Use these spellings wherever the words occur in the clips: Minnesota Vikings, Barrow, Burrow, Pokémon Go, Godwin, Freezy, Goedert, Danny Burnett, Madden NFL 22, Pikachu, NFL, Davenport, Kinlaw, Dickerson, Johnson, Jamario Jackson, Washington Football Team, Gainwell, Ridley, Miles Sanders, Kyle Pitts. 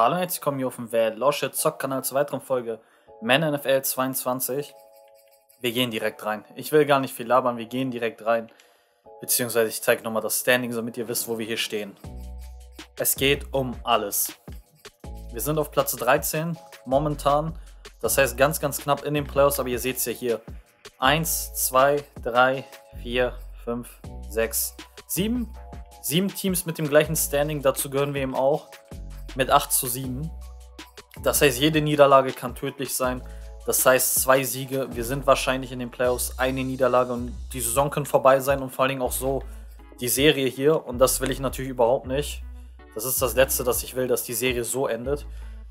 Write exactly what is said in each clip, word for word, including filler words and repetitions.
Hallo und herzlich willkommen hier auf dem Wer Losche Zock-Kanal zur weiteren Folge Madden N F L zweiundzwanzig. Wir gehen direkt rein. Ich will gar nicht viel labern, wir gehen direkt rein. Beziehungsweise ich zeige nochmal das Standing, damit ihr wisst, wo wir hier stehen. Es geht um alles. Wir sind auf Platz dreizehn momentan. Das heißt ganz, ganz knapp in den Playoffs, aber ihr seht es ja hier. eins, zwei, drei, vier, fünf, sechs, sieben. Sieben Teams mit dem gleichen Standing, dazu gehören wir eben auch. Mit acht zu sieben. Das heißt, jede Niederlage kann tödlich sein. Das heißt, zwei Siege. Wir sind wahrscheinlich in den Playoffs, eine Niederlage und die Saison kann vorbei sein und vor allen Dingen auch so die Serie hier. Und das will ich natürlich überhaupt nicht. Das ist das Letzte, das ich will, dass die Serie so endet.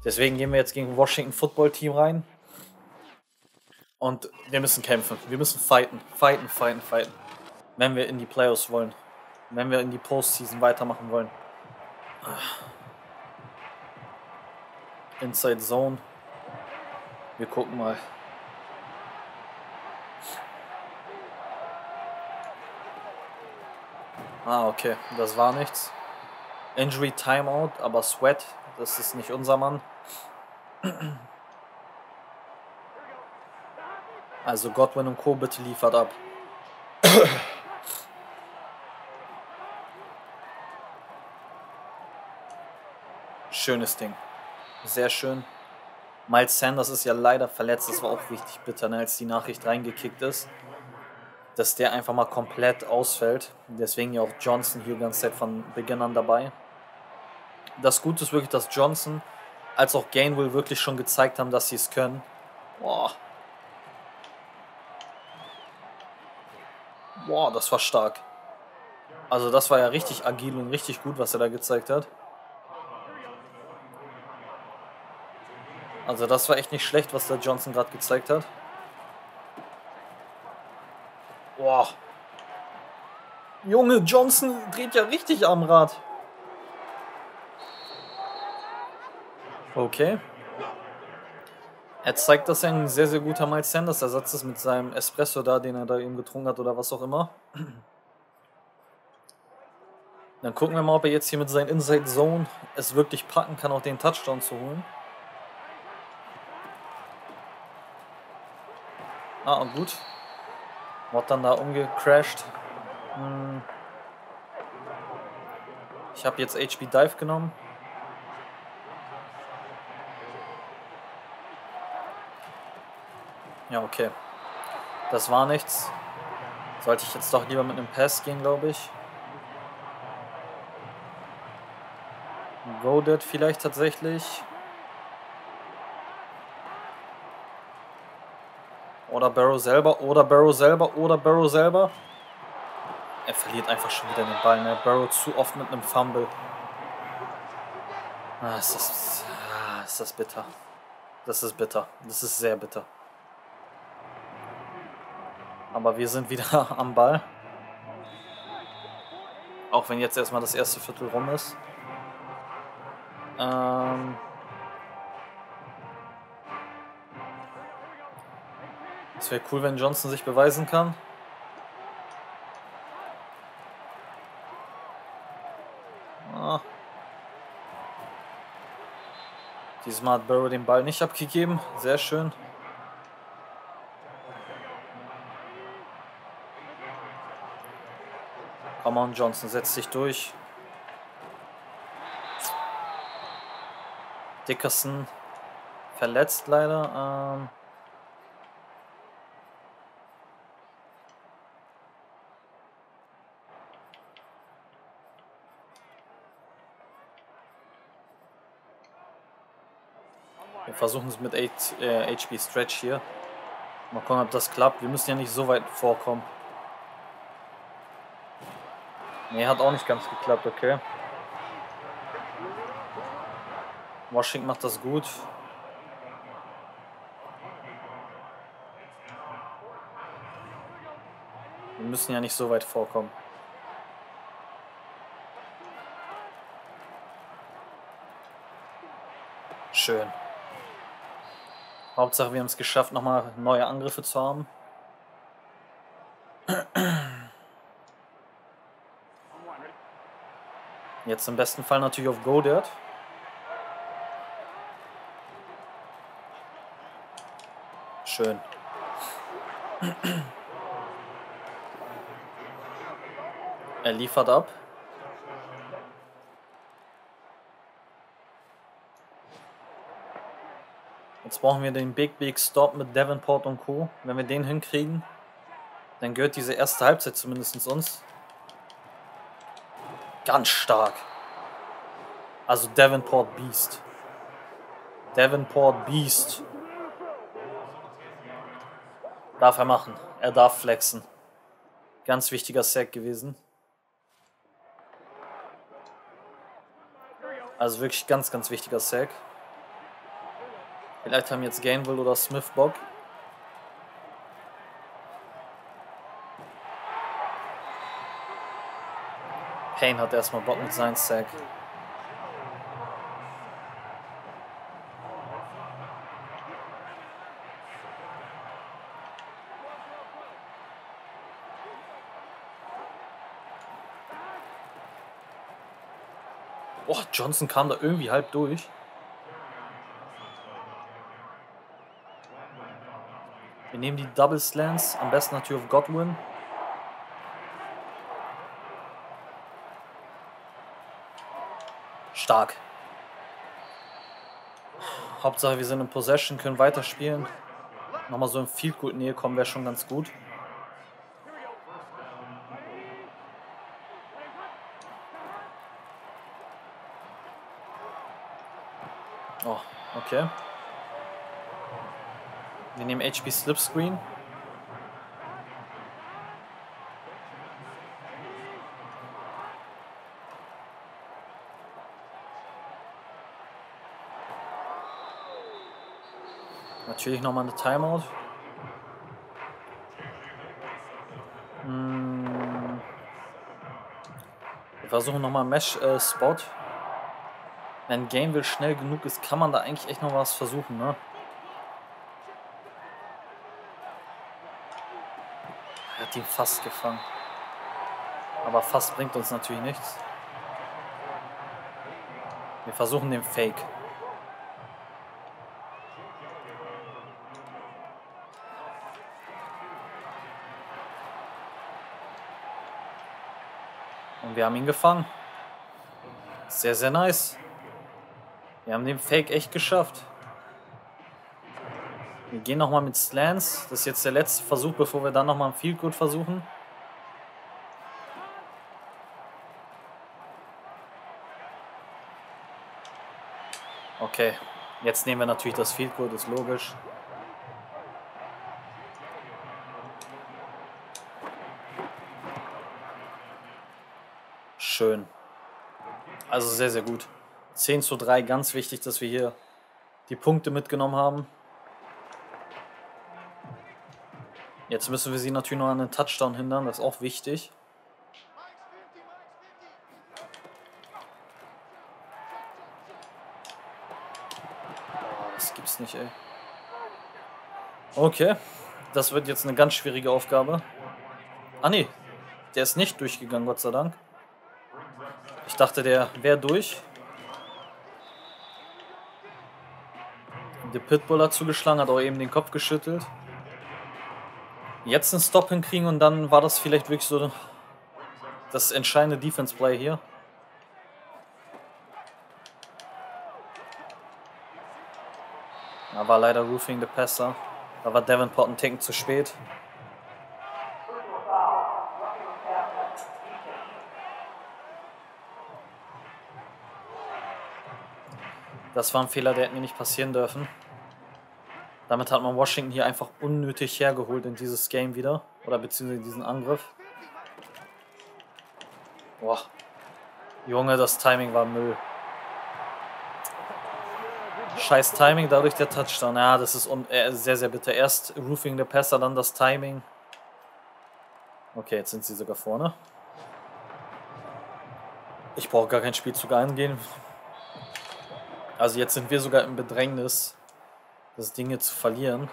Deswegen gehen wir jetzt gegen Washington Football Team rein. Und wir müssen kämpfen. Wir müssen fighten, fighten, fighten, fighten. Wenn wir in die Playoffs wollen. Wenn wir in die Postseason weitermachen wollen. Ach. Inside Zone. Wir gucken mal. Ah, okay. Das war nichts. Injury Timeout, aber Sweat. Das ist nicht unser Mann. Also Godwin und Co. bitte liefert ab. Schönes Ding. Sehr schön. Miles Sanders ist ja leider verletzt. Das war auch richtig bitter, als die Nachricht reingekickt ist, dass der einfach mal komplett ausfällt. Deswegen ja auch Johnson hier die ganze Zeit von Beginn an dabei. Das Gute ist wirklich, dass Johnson als auch Gainwell wirklich schon gezeigt haben, dass sie es können. Boah. Boah, das war stark. Also das war ja richtig agil und richtig gut, was er da gezeigt hat. Also das war echt nicht schlecht, was der Johnson gerade gezeigt hat. Boah. Junge, Johnson dreht ja richtig am Rad. Okay. Er zeigt, dass er ein sehr, sehr guter Miles Sanders Ersatz ist mit seinem Espresso da, den er da eben getrunken hat oder was auch immer. Dann gucken wir mal, ob er jetzt hier mit seinen Inside Zone es wirklich packen kann, auch den Touchdown zu holen. Ah, und gut. Wird dann da umgecrashed. Hm. Ich habe jetzt H P Dive genommen. Ja, okay. Das war nichts. Sollte ich jetzt doch lieber mit einem Pass gehen, glaube ich. Goedert vielleicht tatsächlich. Oder Barrow selber, oder Barrow selber, oder Barrow selber. Er verliert einfach schon wieder den Ball, ne? Barrow zu oft mit einem Fumble. Ah, ist das, ah, ist das bitter. Das ist bitter. Das ist sehr bitter. Aber wir sind wieder am Ball. Auch wenn jetzt erstmal das erste Viertel rum ist. Ähm... Es wäre cool, wenn Johnson sich beweisen kann. Ah. Diesmal hat Burrow den Ball nicht abgegeben. Sehr schön. Come on, Johnson, setz dich durch. Dickerson verletzt leider. Ähm. Wir versuchen es mit äh, H P Stretch hier. Mal gucken, ob das klappt. Wir müssen ja nicht so weit vorkommen. Ne, hat auch nicht ganz geklappt, okay. Washington macht das gut. Wir müssen ja nicht so weit vorkommen. Schön. Hauptsache, wir haben es geschafft, nochmal neue Angriffe zu haben. Jetzt im besten Fall natürlich auf Goedert. schön. Er liefert ab. Jetzt brauchen wir den Big Big Stop mit Davenport und Co. Wenn wir den hinkriegen, dann gehört diese erste Halbzeit zumindest uns. Ganz stark. Also Davenport Beast. Davenport Beast. Darf er machen. Er darf flexen. Ganz wichtiger Sack gewesen. Also wirklich ganz, ganz wichtiger Sack. Vielleicht haben jetzt Gainwell oder Smith Bock. Payne hat erstmal Bock mit seinem Sack. Oh, Johnson kam da irgendwie halb durch. Wir nehmen die Double Slants, am besten natürlich auf Godwin. Stark. Hauptsache wir sind in Possession, können weiterspielen. Nochmal so in Field Goal Nähe kommen wäre schon ganz gut. Oh, okay. Wir nehmen H P Slipscreen. Natürlich nochmal eine Timeout. Hm. Wir versuchen nochmal einen Mesh-Spot. Äh, Wenn Gainwell schnell genug ist, kann man da eigentlich echt noch was versuchen, ne? Er hat ihn fast gefangen. Aber fast bringt uns natürlich nichts. Wir versuchen den Fake. Wir haben ihn gefangen. Sehr, sehr nice. Wir haben den Fake echt geschafft. Wir gehen nochmal mit Slants. Das ist jetzt der letzte Versuch, bevor wir dann nochmal ein Field Goal versuchen. Okay. Jetzt nehmen wir natürlich das Field Goal, das ist logisch. Schön. Also sehr, sehr gut. zehn zu drei, ganz wichtig, dass wir hier die Punkte mitgenommen haben. Jetzt müssen wir sie natürlich noch an den Touchdown hindern, das ist auch wichtig. Das gibt's nicht, ey. Okay, das wird jetzt eine ganz schwierige Aufgabe. Ah nee, der ist nicht durchgegangen, Gott sei Dank. Ich dachte, der wäre durch. Der Pitbull hat zugeschlagen, hat auch eben den Kopf geschüttelt. Jetzt einen Stop hinkriegen und dann war das vielleicht wirklich so das entscheidende Defense-Play hier. Da war leider Roofing the Passer. Da war Davenport ein Ticken zu spät. Das war ein Fehler, der hätte mir nicht passieren dürfen. Damit hat man Washington hier einfach unnötig hergeholt in dieses Game wieder. Oder beziehungsweise in diesen Angriff. Boah. Junge, das Timing war Müll. Scheiß Timing, dadurch der Touchdown. Ja, das ist sehr, sehr bitter. Erst Roofing the Passer, dann das Timing. Okay, jetzt sind sie sogar vorne. Ich brauche gar keinen Spielzug eingehen. Also jetzt sind wir sogar im Bedrängnis, das Ding hier zu verlieren.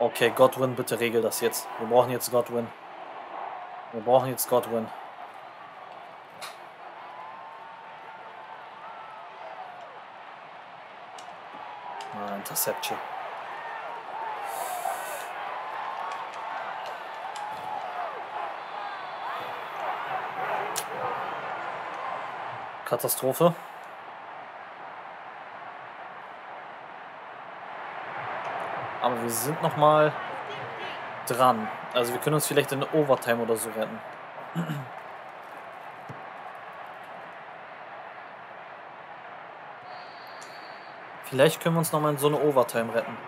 Okay, Godwin, bitte regel das jetzt. Wir brauchen jetzt Godwin. Wir brauchen jetzt Godwin. Ah, interception. Katastrophe. Aber wir sind noch mal dran. Also wir können uns vielleicht in der Overtime oder so retten. Vielleicht können wir uns noch mal in so eine Overtime retten.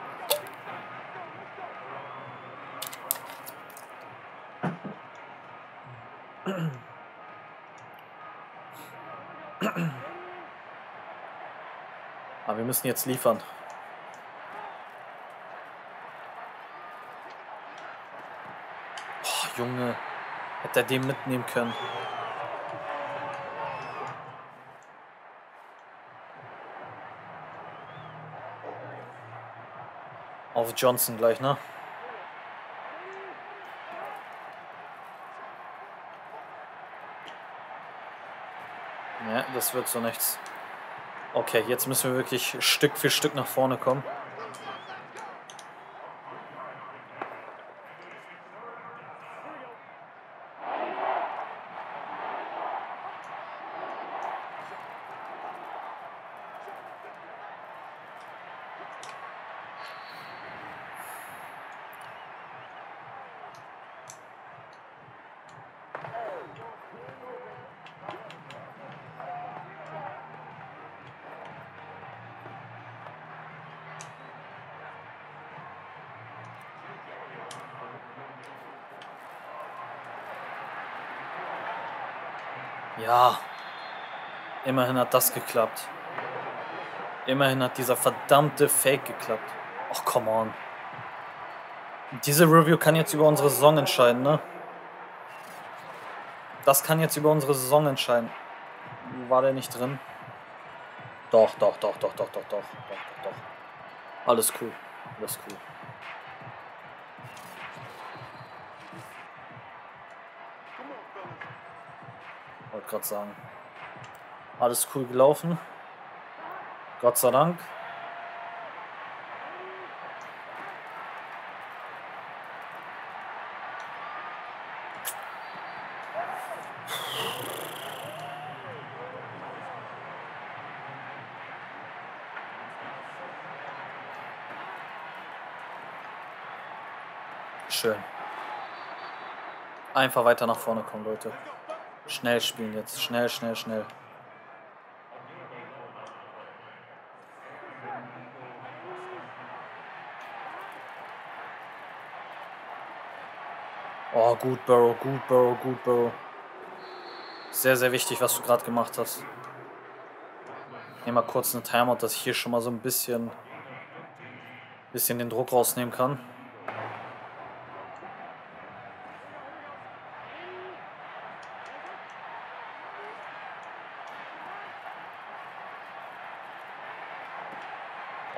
Aber wir müssen jetzt liefern. Oh, Junge, hätte er den mitnehmen können. Auf Johnson gleich, ne? Ja, das wird so nichts. Okay, jetzt müssen wir wirklich Stück für Stück nach vorne kommen. Ja, immerhin hat das geklappt. Immerhin hat dieser verdammte Fake geklappt. Ach, come on. Diese Review kann jetzt über unsere Saison entscheiden, ne? Das kann jetzt über unsere Saison entscheiden. War der nicht drin? Doch, doch, doch, doch, doch, doch, doch, doch, doch. Alles cool, alles cool. Gerade sagen. Alles cool gelaufen. Gott sei Dank. Schön. Einfach weiter nach vorne kommen, Leute. Schnell spielen jetzt. Schnell, schnell, schnell. Oh, gut, Burrow, gut, Burrow, gut, Burrow. Sehr, sehr wichtig, was du gerade gemacht hast. Ich nehme mal kurz einen Timeout, dass ich hier schon mal so ein bisschen, bisschen den Druck rausnehmen kann.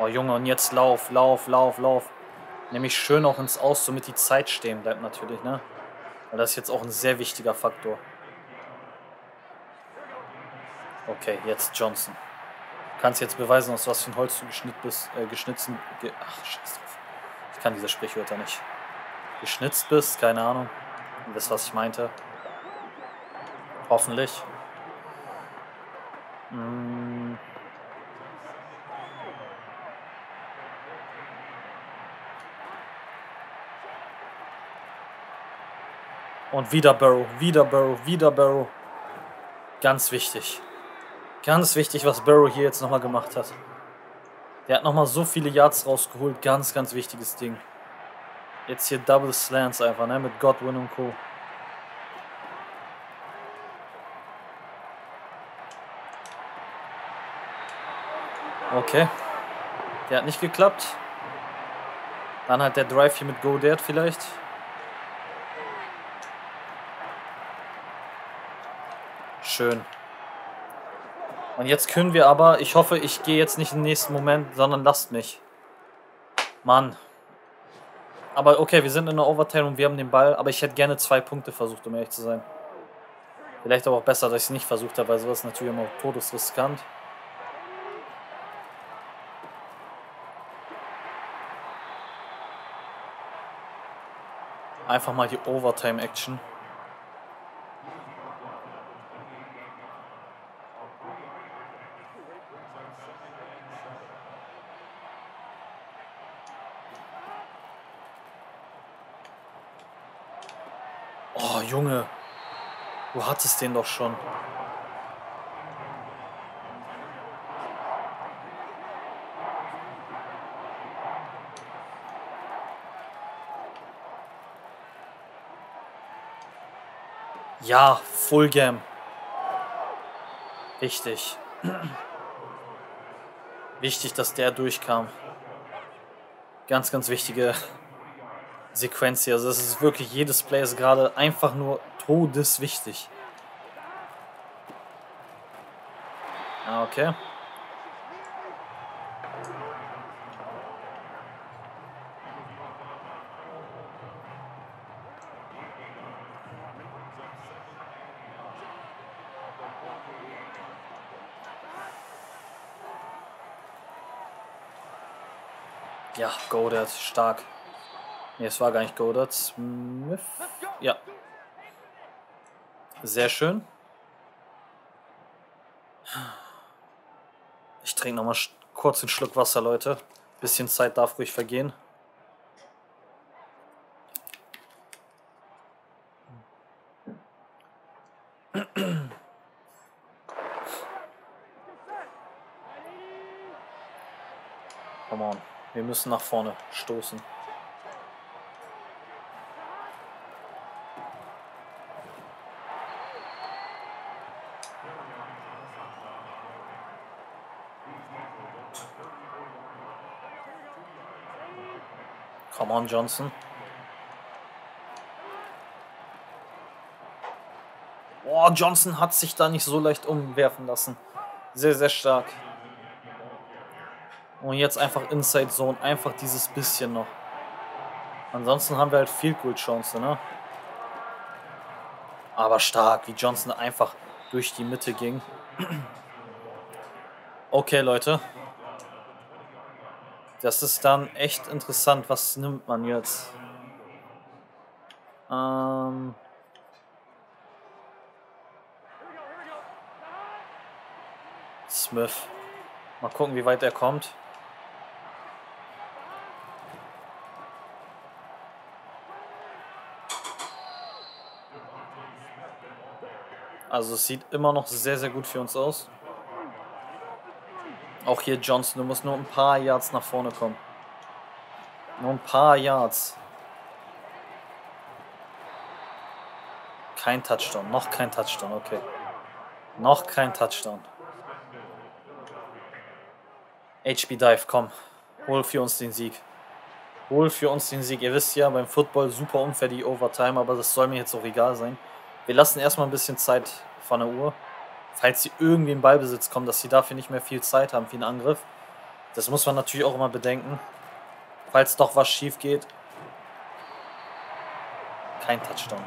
Oh Junge, und jetzt lauf, lauf, lauf, lauf. Nämlich schön auch ins Aus, somit die Zeit stehen bleibt natürlich, ne? Weil das ist jetzt auch ein sehr wichtiger Faktor. Okay, jetzt Johnson. Du kannst jetzt beweisen, aus was für ein Holz du geschnitzt bist, äh, geschnitzt, ge ach, scheiß drauf. Ich kann diese Sprichwörter nicht. Geschnitzt bist, keine Ahnung. Das ist, was ich meinte. Hoffentlich. Mm. Und wieder Barrow, wieder Barrow, wieder Barrow. Ganz wichtig. Ganz wichtig, was Barrow hier jetzt nochmal gemacht hat. Der hat nochmal so viele Yards rausgeholt. Ganz, ganz wichtiges Ding. Jetzt hier Double Slants einfach, ne? Mit Godwin und Co. Okay. Der hat nicht geklappt. Dann halt der Drive hier mit Goedert vielleicht. Schön. Und jetzt können wir aber, ich hoffe, ich gehe jetzt nicht im nächsten Moment, sondern lasst mich. Mann. Aber okay, wir sind in der Overtime und wir haben den Ball, aber ich hätte gerne zwei Punkte versucht, um ehrlich zu sein. Vielleicht aber auch besser, dass ich es nicht versucht habe, weil sowas ist natürlich immer todesriskant. Einfach mal die Overtime-Action. Oh, Junge. Du hattest den doch schon. Ja, Full Game. Wichtig. Wichtig, dass der durchkam. Ganz, ganz wichtige Sequenz hier. Also das ist wirklich, jedes Play ist gerade einfach nur todeswichtig. Ah, okay. Ja, Goedert, stark. Ne, es war gar nicht Goedert. Smith. Ja. Sehr schön. Ich trinke nochmal kurz einen Schluck Wasser, Leute. Ein bisschen Zeit darf ruhig vergehen. Come on. Wir müssen nach vorne stoßen. Come on, Johnson. Boah, Johnson hat sich da nicht so leicht umwerfen lassen. Sehr, sehr stark. Und jetzt einfach Inside Zone, einfach dieses bisschen noch. Ansonsten haben wir halt viel Goal-Chance, ne? Aber stark, wie Johnson einfach durch die Mitte ging. Okay, Leute. Das ist dann echt interessant. Was nimmt man jetzt? Ähm... Smith. Mal gucken, wie weit er kommt. Also es sieht immer noch sehr, sehr gut für uns aus. Auch hier Johnson, du musst nur ein paar Yards nach vorne kommen. Nur ein paar Yards. Kein Touchdown, noch kein Touchdown, okay. Noch kein Touchdown. H B Dive, komm. Hol für uns den Sieg. Hol für uns den Sieg. Ihr wisst ja, beim Football super unfair die Overtime, aber das soll mir jetzt auch egal sein. Wir lassen erstmal ein bisschen Zeit von der Uhr. Falls sie irgendwie in Ballbesitz kommen, dass sie dafür nicht mehr viel Zeit haben für einen Angriff. Das muss man natürlich auch immer bedenken. Falls doch was schief geht. Kein Touchdown.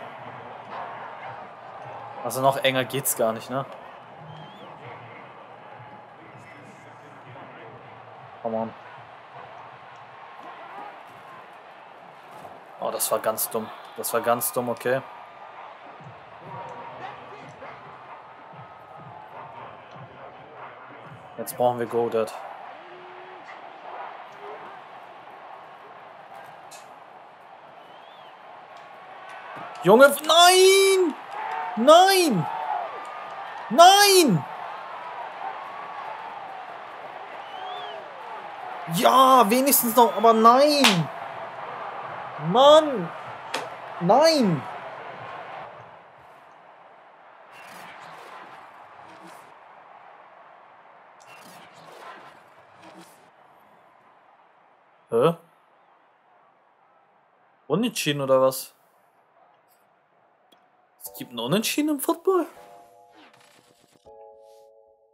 Also noch enger geht's gar nicht, ne? Come on. Oh, das war ganz dumm. Das war ganz dumm, okay. Jetzt brauchen wir Goedert. Junge, nein! Nein! Nein! Ja, wenigstens noch, aber nein! Mann! Nein! Hä? Unentschieden oder was? Es gibt einen Unentschieden im Football?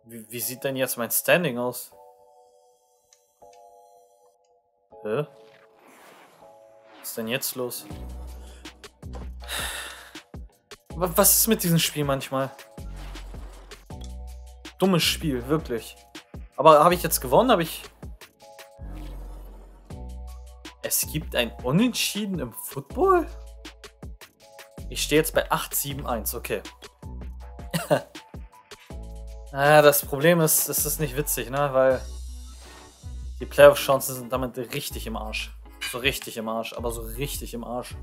Wie, wie sieht denn jetzt mein Standing aus? Hä? Was ist denn jetzt los? Was ist mit diesem Spiel manchmal? Dummes Spiel, wirklich. Aber habe ich jetzt gewonnen? Habe ich... Es gibt ein Unentschieden im Football? Ich stehe jetzt bei acht sieben eins, okay. Ah, das Problem ist, es ist nicht witzig, ne? Weil die Playoff-Chancen sind damit richtig im Arsch. So richtig im Arsch, aber so richtig im Arsch.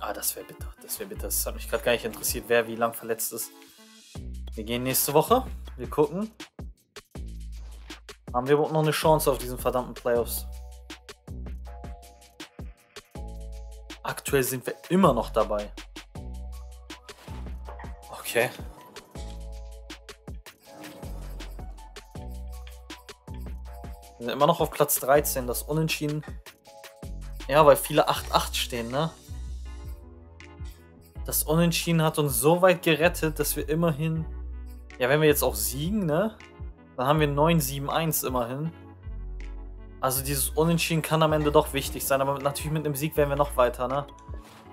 Ah, das wäre bitter, das wäre bitter. Das hat mich gerade gar nicht interessiert, wer wie lang verletzt ist. Wir gehen nächste Woche, wir gucken. Haben wir überhaupt noch eine Chance auf diesen verdammten Playoffs? Aktuell sind wir immer noch dabei. Okay. Wir sind immer noch auf Platz dreizehn, das Unentschieden. Ja, weil viele acht acht stehen, ne? Das Unentschieden hat uns so weit gerettet, dass wir immerhin... Ja, wenn wir jetzt auch siegen, ne? Dann haben wir neun sieben eins immerhin. Also dieses Unentschieden kann am Ende doch wichtig sein. Aber natürlich mit einem Sieg wären wir noch weiter, ne?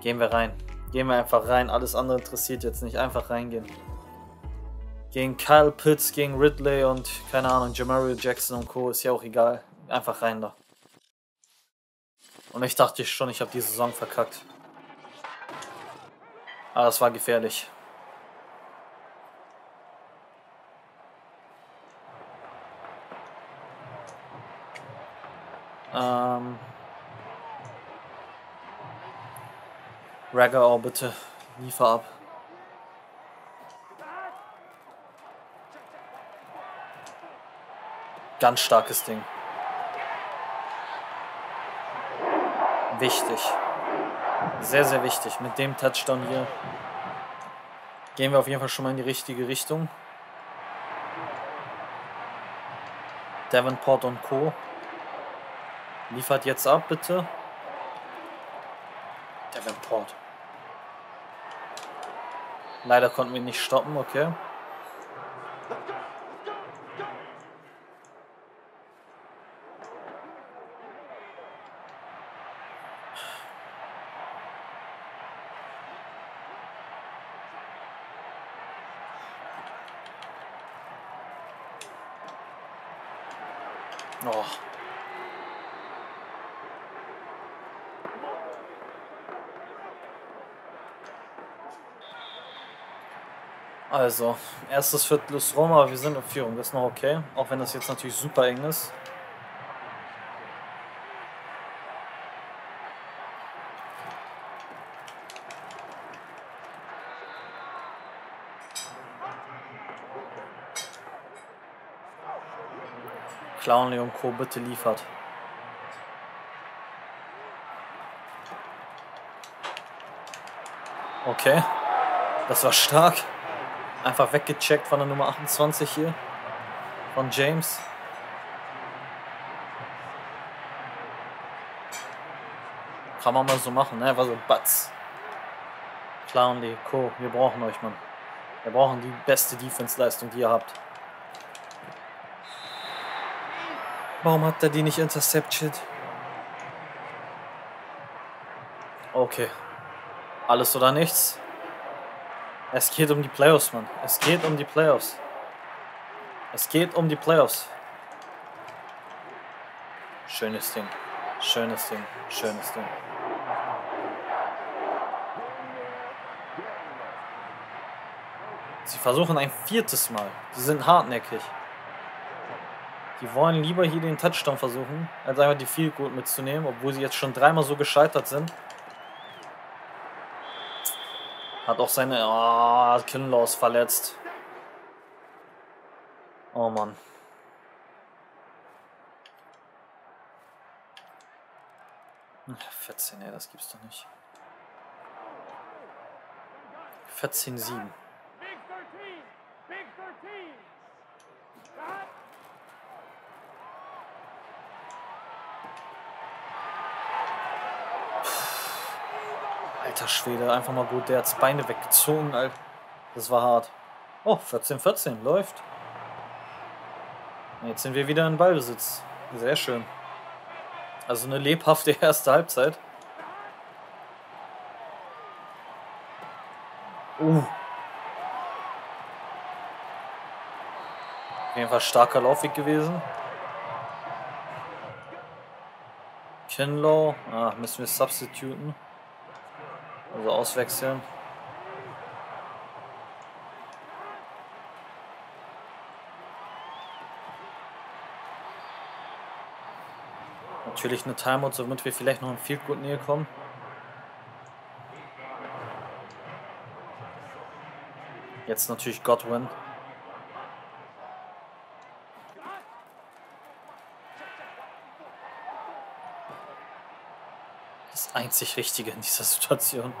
Gehen wir rein. Gehen wir einfach rein. Alles andere interessiert jetzt nicht. Einfach reingehen. Gegen Kyle Pitts, gegen Ridley und, keine Ahnung, Jamario Jackson und Co. Ist ja auch egal. Einfach rein da. Und ich dachte schon, ich habe die Saison verkackt. Aber das war gefährlich. Ähm... Ragger, oh bitte. Liefer ab. Ganz starkes Ding. Wichtig. Sehr, sehr wichtig. Mit dem Touchdown hier gehen wir auf jeden Fall schon mal in die richtige Richtung. Davenport und Co. liefert jetzt ab, bitte. Davenport. Leider konnten wir ihn nicht stoppen, okay. Oh. Also, erstes Viertel ist rum, aber wir sind in Führung, das ist noch okay, auch wenn das jetzt natürlich super eng ist. Clownley und Co. bitte liefert. Okay. Das war stark. Einfach weggecheckt von der Nummer achtundzwanzig hier. Von James. Kann man mal so machen, ne? War so Batz. Clownley, Co. Wir brauchen euch, Mann. Wir brauchen die beste Defense-Leistung, die ihr habt. Warum hat er die nicht intercepted? Okay. Alles oder nichts. Es geht um die Playoffs, Mann. Es geht um die Playoffs. Es geht um die Playoffs. Schönes Ding. Schönes Ding. Schönes Ding. Sie versuchen ein viertes Mal. Sie sind hartnäckig. Die wollen lieber hier den Touchdown versuchen, als einfach die Field Goal mitzunehmen, obwohl sie jetzt schon dreimal so gescheitert sind. Hat auch seine... Ah, oh, Kinlaw ist verletzt. Oh Mann. vierzehn, ey, das gibt's doch nicht. vierzehn sieben. Alter Schwede, einfach mal gut, der hat's Beine weggezogen, Alter. Das war hart. Oh, vierzehn vierzehn, läuft. Jetzt sind wir wieder in Ballbesitz. Sehr schön. Also eine lebhafte erste Halbzeit. Uh. Auf jeden Fall starker Laufweg gewesen. Kinlaw, ah, müssen wir substituten. Also auswechseln. Natürlich eine Timeout, somit wir vielleicht noch in Field Goal Nähe kommen. Jetzt natürlich Godwin. Das einzig Richtige in dieser Situation.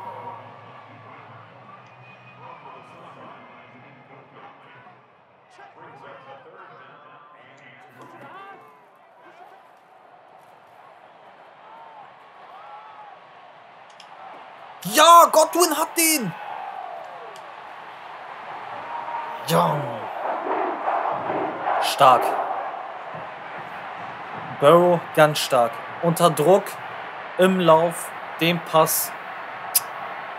Ja, Godwin hat den! Ja. Stark. Burrow ganz stark. Unter Druck, im Lauf, den Pass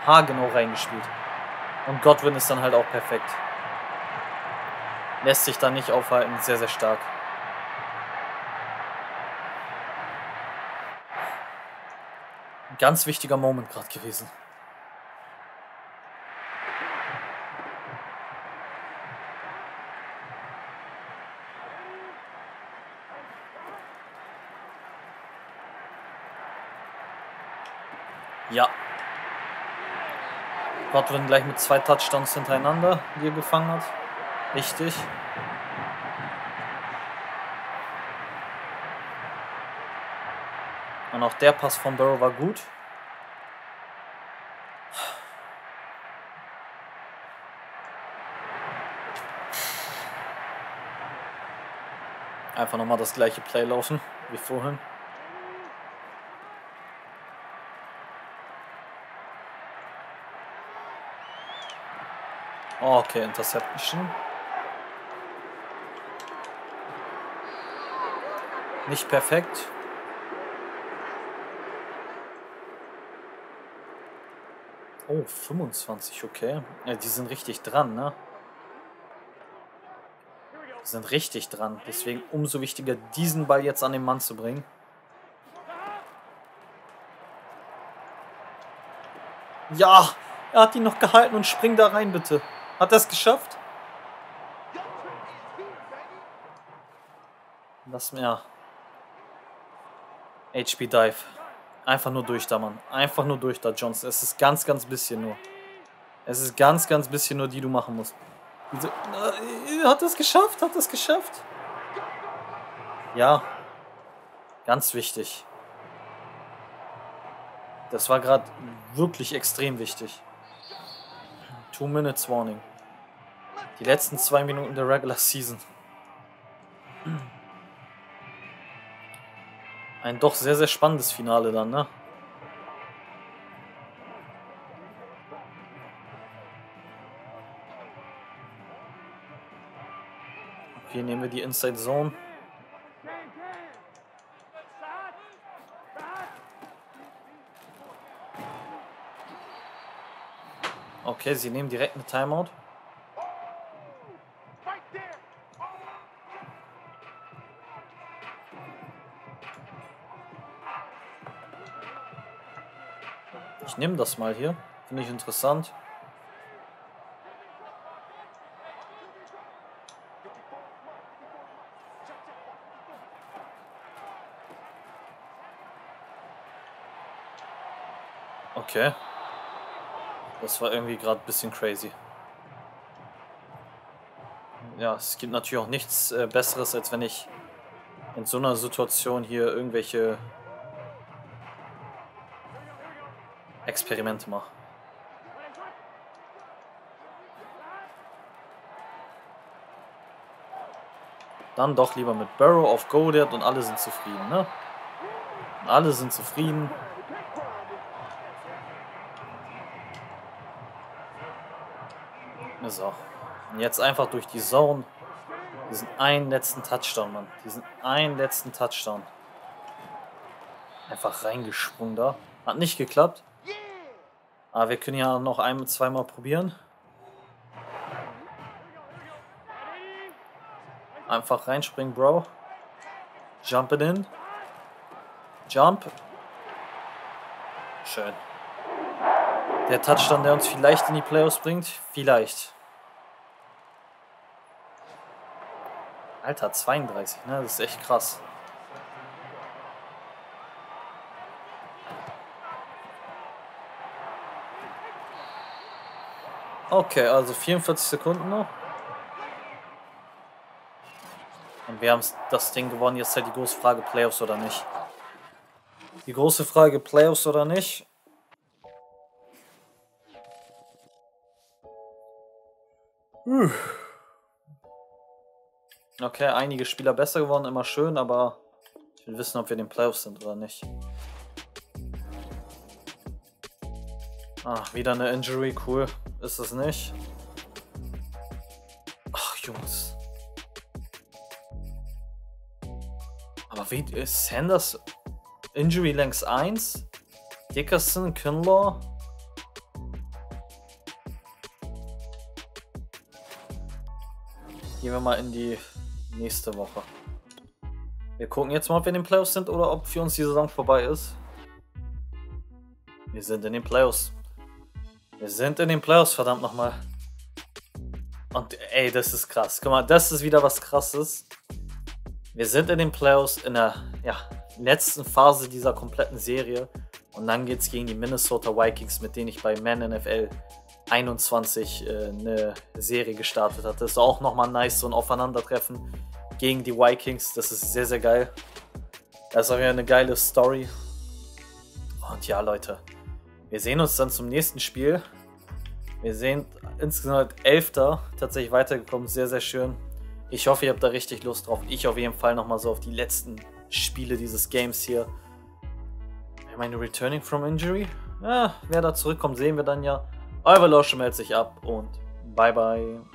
haargenau reingespielt. Und Godwin ist dann halt auch perfekt. Lässt sich da nicht aufhalten, sehr, sehr stark. Ein ganz wichtiger Moment gerade gewesen. Ja. Godwin gleich mit zwei Touchdowns hintereinander, die er gefangen hat. Richtig. Und auch der Pass von Burrow war gut. Einfach nochmal das gleiche Play laufen wie vorhin. Okay, Interception. Nicht perfekt. Oh, fünfundzwanzig, okay. Ja, die sind richtig dran, ne? Die sind richtig dran. Deswegen umso wichtiger, diesen Ball jetzt an den Mann zu bringen. Ja, er hat ihn noch gehalten und springt da rein, bitte. Hat er es geschafft? Lass mir. H P Dive. Einfach nur durch da, Mann. Einfach nur durch da, Johnson. Es ist ganz, ganz bisschen nur. Es ist ganz, ganz bisschen nur, die du machen musst. Diese, äh, hat er es geschafft? Hat er es geschafft? Ja. Ganz wichtig. Das war gerade wirklich extrem wichtig. Two Minutes Warning. Die letzten zwei Minuten der Regular Season. Ein doch sehr, sehr spannendes Finale dann, ne? Okay, nehmen wir die Inside Zone. Okay, sie nehmen direkt eine Timeout. Ich nehme das mal hier. Finde ich interessant. Okay. Das war irgendwie gerade ein bisschen crazy. Ja, es gibt natürlich auch nichts äh, Besseres, als wenn ich in so einer Situation hier irgendwelche Experimente machen. Dann doch lieber mit Barrow auf Goedert und alle sind zufrieden, ne? Und alle sind zufrieden. So. Und jetzt einfach durch die Zone. Diesen einen letzten Touchdown, Mann. Diesen einen letzten Touchdown. Einfach reingesprungen da. Hat nicht geklappt. Aber wir können ja noch ein- zweimal probieren. Einfach reinspringen, Bro. Jump it in. Jump. Schön. Der Touchdown, der uns vielleicht in die Playoffs bringt. Vielleicht. Alter, zweiunddreißig, ne? Das ist echt krass. Okay, also vierundvierzig Sekunden noch. Und wir haben das Ding gewonnen. Jetzt ist halt die große Frage, Playoffs oder nicht. Die große Frage, Playoffs oder nicht. Okay, einige Spieler besser geworden, immer schön, aber ich will wissen, ob wir in den Playoffs sind oder nicht. Ach, wieder eine Injury, cool. Ist es nicht. Ach, Jungs. Aber wie ist Sanders Injury Length eins? Dickerson, Kinlaw? Gehen wir mal in die nächste Woche. Wir gucken jetzt mal, ob wir in den Playoffs sind oder ob für uns die Saison vorbei ist. Wir sind in den Playoffs. Wir sind in den Playoffs, verdammt nochmal. Und ey, das ist krass. Guck mal, das ist wieder was Krasses. Wir sind in den Playoffs in der ja, letzten Phase dieser kompletten Serie. Und dann geht es gegen die Minnesota Vikings, mit denen ich bei Madden N F L einundzwanzig äh, eine Serie gestartet hatte. Ist auch nochmal nice, so ein Aufeinandertreffen gegen die Vikings. Das ist sehr, sehr geil. Das ist auch wieder eine geile Story. Und ja, Leute, wir sehen uns dann zum nächsten Spiel. Wir sind insgesamt Elfter tatsächlich weitergekommen. Sehr, sehr schön. Ich hoffe, ihr habt da richtig Lust drauf. Ich auf jeden Fall nochmal so auf die letzten Spiele dieses Games hier. Ich meine, returning from injury? Ja, wer da zurückkommt, sehen wir dann ja. Euer Losch meldet sich ab und bye bye.